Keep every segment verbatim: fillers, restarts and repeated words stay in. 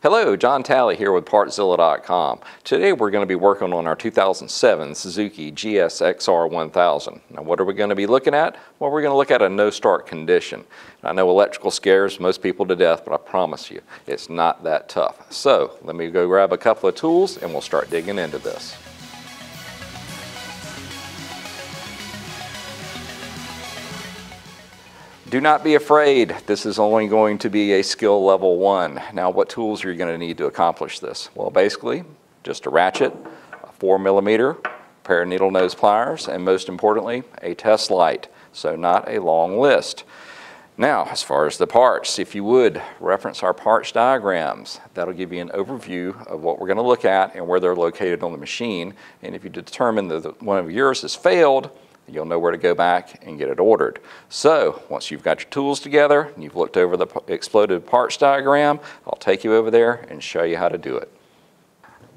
Hello, John Talley here with Partzilla dot com. Today we're going to be working on our two thousand seven Suzuki G S X R one thousand. Now what are we going to be looking at? Well, we're going to look at a no-start condition. I know electrical scares most people to death, but I promise you, it's not that tough. So let me go grab a couple of tools and we'll start digging into this. Do not be afraid, this is only going to be a skill level one. Now what tools are you going to need to accomplish this? Well, basically just a ratchet, a four millimeter, a pair of needle nose pliers, and most importantly a test light. So not a long list. Now as far as the parts, if you would reference our parts diagrams, that'll give you an overview of what we're going to look at and where they're located on the machine. And if you determine that one of yours has failed, you'll know where to go back and get it ordered. So once you've got your tools together and you've looked over the exploded parts diagram, I'll take you over there and show you how to do it.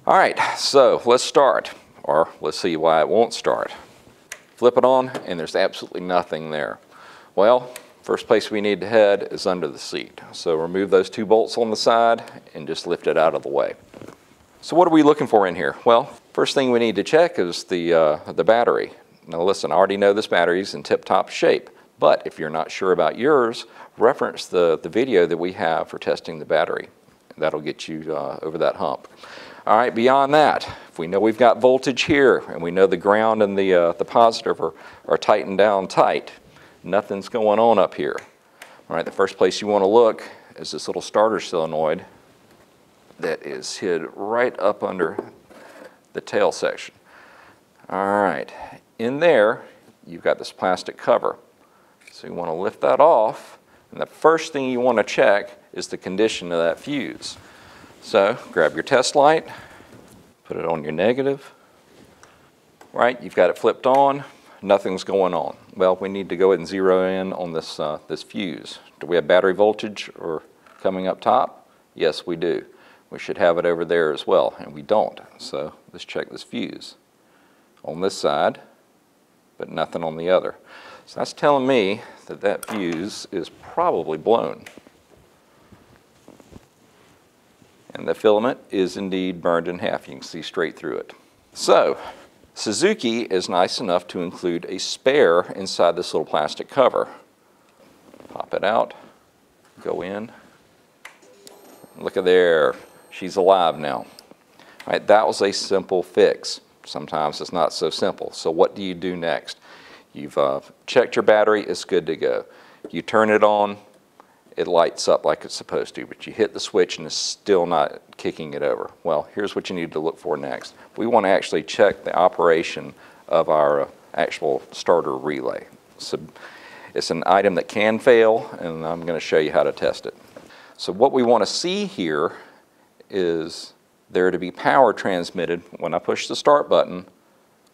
All right, so let's start, or let's see why it won't start. Flip it on and there's absolutely nothing there. Well, first place we need to head is under the seat. So remove those two bolts on the side and just lift it out of the way. So what are we looking for in here? Well, first thing we need to check is the, uh, the battery. Now listen, I already know this battery's in tip-top shape, but if you're not sure about yours, reference the, the video that we have for testing the battery. That'll get you uh, over that hump. All right, beyond that, if we know we've got voltage here and we know the ground and the, uh, the positive are, are tightened down tight, nothing's going on up here. All right, the first place you want to look is this little starter solenoid that is hid right up under the tail section. All right. In there, you've got this plastic cover. So you want to lift that off, and the first thing you want to check is the condition of that fuse. So grab your test light, put it on your negative. Right, you've got it flipped on, nothing's going on. Well, we need to go ahead and zero in on this, uh, this fuse. Do we have battery voltage or coming up top? Yes, we do. We should have it over there as well, and we don't. So let's check this fuse on this side, but nothing on the other. So that's telling me that that fuse is probably blown. And the filament is indeed burned in half. You can see straight through it. So Suzuki is nice enough to include a spare inside this little plastic cover. Pop it out, go in. Look at there, she's alive now. All right, that was a simple fix. Sometimes it's not so simple. So what do you do next? You've uh, checked your battery, it's good to go. You turn it on, it lights up like it's supposed to, but you hit the switch and it's still not kicking it over. Well, here's what you need to look for next. We want to actually check the operation of our actual starter relay. So it's an item that can fail, and I'm going to show you how to test it. So what we want to see here is there to be power transmitted when I push the start button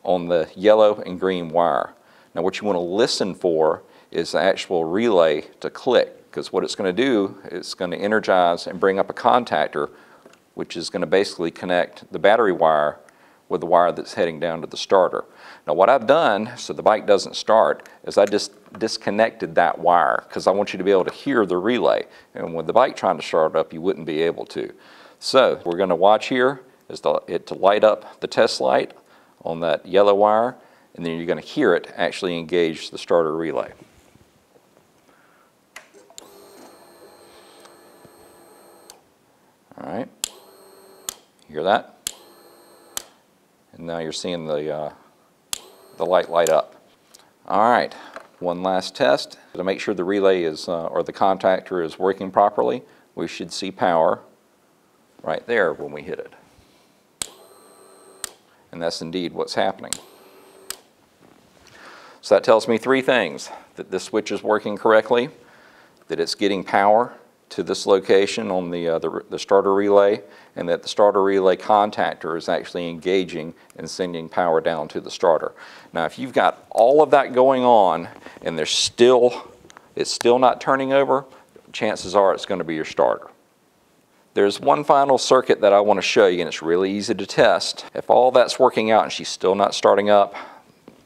on the yellow and green wire. Now what you want to listen for is the actual relay to click, because what it's going to do is going to energize and bring up a contactor, which is going to basically connect the battery wire with the wire that's heading down to the starter. Now what I've done so the bike doesn't start is I just disconnected that wire, because I want you to be able to hear the relay, and with the bike trying to start up you wouldn't be able to. So we're going to watch here is the, it to light up the test light on that yellow wire, and then you're going to hear it actually engage the starter relay. All right, hear that? And now you're seeing the, uh, the light light up. All right, one last test to make sure the relay is uh, or the contactor is working properly. We should see power right there when we hit it. And that's indeed what's happening. So that tells me three things: that this switch is working correctly, that it's getting power to this location on the, uh, the, the starter relay, and that the starter relay contactor is actually engaging and sending power down to the starter. Now if you've got all of that going on and there's still, it's still not turning over, chances are it's going to be your starter. There's one final circuit that I want to show you, and it's really easy to test. If all that's working out and she's still not starting up,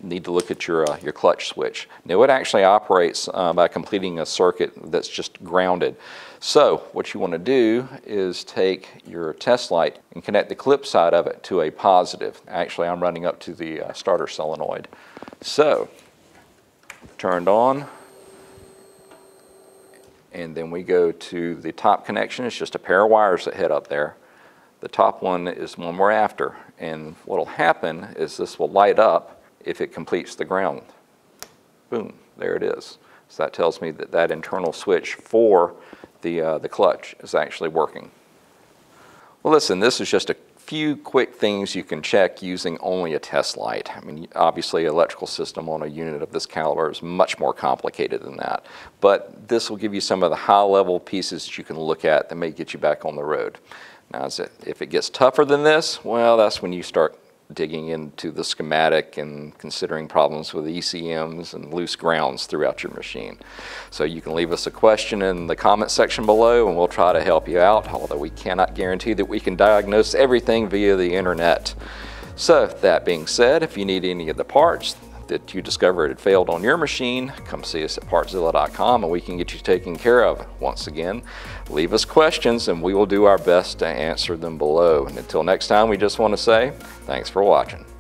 need to look at your, uh, your clutch switch. Now it actually operates uh, by completing a circuit that's just grounded. So what you want to do is take your test light and connect the clip side of it to a positive. Actually, I'm running up to the uh, starter solenoid. So turned on, and then we go to the top connection. It's just a pair of wires that head up there. The top one is the one we're after, and what will happen is this will light up if it completes the ground. Boom, there it is. So that tells me that that internal switch for the, uh, the clutch is actually working. Well, listen, this is just a few quick things you can check using only a test light. I mean, obviously an electrical system on a unit of this caliber is much more complicated than that, but this will give you some of the high level pieces that you can look at that may get you back on the road. Now, if it gets tougher than this, well, that's when you start digging into the schematic and considering problems with E C Ms and loose grounds throughout your machine. So you can leave us a question in the comment section below and we'll try to help you out, although we cannot guarantee that we can diagnose everything via the internet. So that being said, if you need any of the parts that you discovered had failed on your machine, come see us at Partzilla dot com and we can get you taken care of. Once again, leave us questions and we will do our best to answer them below. And until next time, we just want to say thanks for watching.